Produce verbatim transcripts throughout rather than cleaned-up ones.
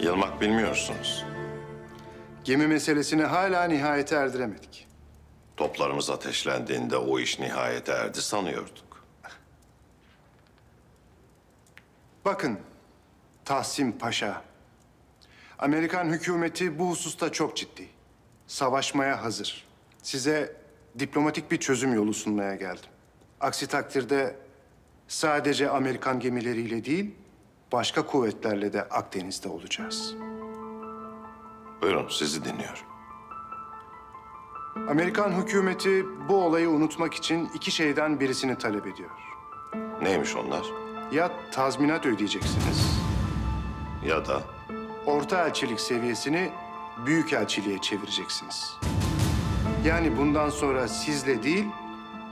Yılmak bilmiyorsunuz. Gemi meselesini hala nihayete erdiremedik. Toplarımız ateşlendiğinde o iş nihayete erdi sanıyorduk. Bakın Tahsin Paşa, Amerikan hükümeti bu hususta çok ciddi. Savaşmaya hazır. Size diplomatik bir çözüm yolu sunmaya geldim. Aksi takdirde sadece Amerikan gemileriyle değil, başka kuvvetlerle de Akdeniz'de olacağız. Buyurun, sizi dinliyorum. Amerikan hükümeti bu olayı unutmak için iki şeyden birisini talep ediyor. Neymiş onlar? Ya tazminat ödeyeceksiniz. Ya da? Orta elçilik seviyesini büyük elçiliğe çevireceksiniz. Yani bundan sonra sizle değil,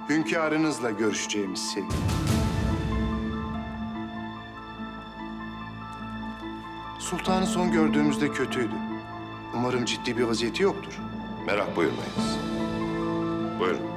hünkârınızla görüşeceğimiz seviye. Sultanı son gördüğümüzde kötüydü. Umarım ciddi bir vaziyeti yoktur. Merak buyurmayınız. Buyurun.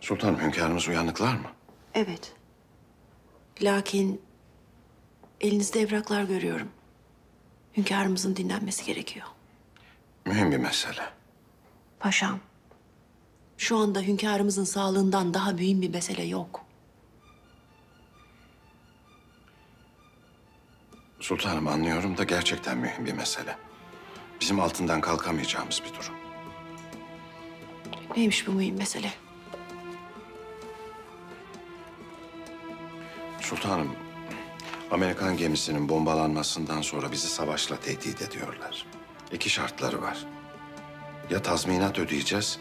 Sultanım, hünkârımız uyanıklar mı? Evet. Lakin elinizde evraklar görüyorum. Hünkârımızın dinlenmesi gerekiyor. Mühim bir mesele. Paşam, şu anda hünkârımızın sağlığından daha mühim bir mesele yok. Sultanım, anlıyorum da gerçekten mühim bir mesele. Bizim altından kalkamayacağımız bir durum. Neymiş bu mühim mesele? Sultanım, Amerikan gemisinin bombalanmasından sonra bizi savaşla tehdit ediyorlar. İki şartları var. Ya tazminat ödeyeceğiz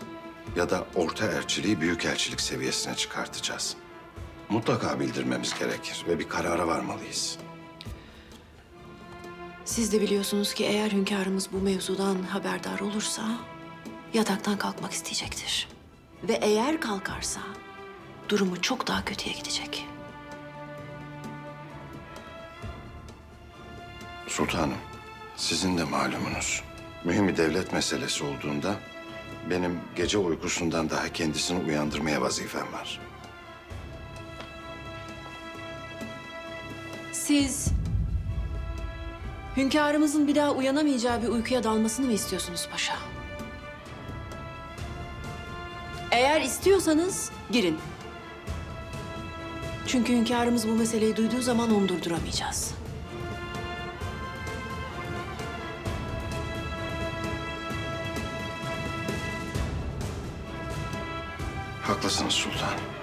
ya da orta elçiliği büyük elçilik seviyesine çıkartacağız. Mutlaka bildirmemiz gerekir ve bir karara varmalıyız. Siz de biliyorsunuz ki eğer hünkârımız bu mevzudan haberdar olursa yataktan kalkmak isteyecektir. Ve eğer kalkarsa durumu çok daha kötüye gidecek. Sultanım, sizin de malumunuz. Mühim bir devlet meselesi olduğunda benim gece uykusundan daha kendisini uyandırmaya vazifem var. Siz hünkârımızın bir daha uyanamayacağı bir uykuya dalmasını mı istiyorsunuz paşa? Eğer istiyorsanız girin. Çünkü hünkârımız bu meseleyi duyduğu zaman onu durduramayacağız. Haklısınız sultanım.